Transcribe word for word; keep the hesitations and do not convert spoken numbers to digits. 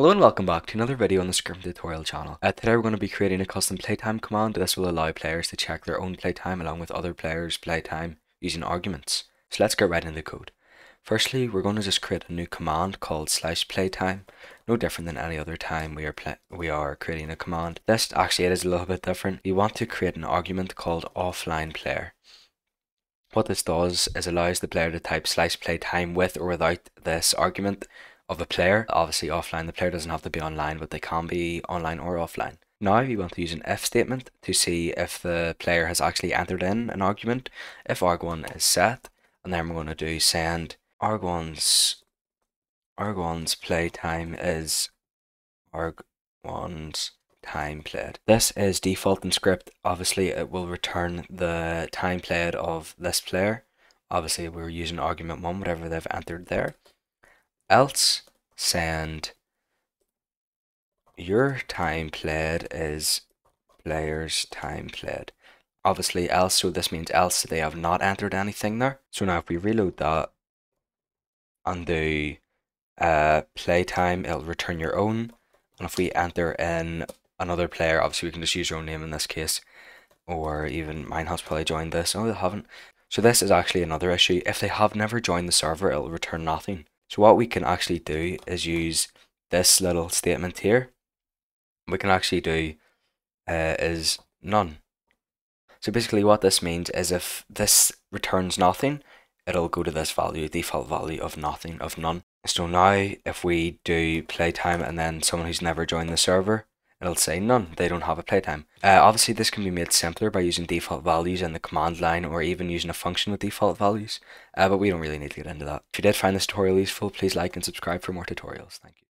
Hello and welcome back to another video on the Skript tutorial channel. Uh, today we're going to be creating a custom playtime command. This will allow players to check their own playtime along with other players' playtime using arguments. So let's get right into code. Firstly, we're going to just create a new command called slash playtime. No different than any other time we are play we are creating a command. This actually it is a little bit different. You want to create an argument called offline player. What this does is allows the player to type slash playtime with or without this argument of a player. Obviously offline, the player doesn't have to be online, but they can be online or offline. Now you want to use an if statement to see if the player has actually entered in an argument. If arg one is set, and then we're going to do send arg one's arg one's playtime is arg one's time played. This is default in Skript. Obviously it will return the time played of this player. Obviously we're using argument one, whatever they've entered there. Else send your time played is player's time played. Obviously else, so this means else they have not entered anything there. So now if we reload that and do uh, playtime, it'll return your own. And if we enter in another player, obviously we can just use your own name in this case, or even mine has probably joined this. Oh, they haven't. So this is actually another issue. If they have never joined the server, it'll return nothing. So what we can actually do is use this little statement here. We can actually do uh, is none. So basically what this means is if this returns nothing, it'll go to this value, default value of nothing, of none. So now if we do playtime and then someone who's never joined the server, it'll say none, they don't have a playtime. Uh, obviously this can be made simpler by using default values in the command line or even using a function with default values, uh, but we don't really need to get into that. If you did find this tutorial useful, please like and subscribe for more tutorials. Thank you.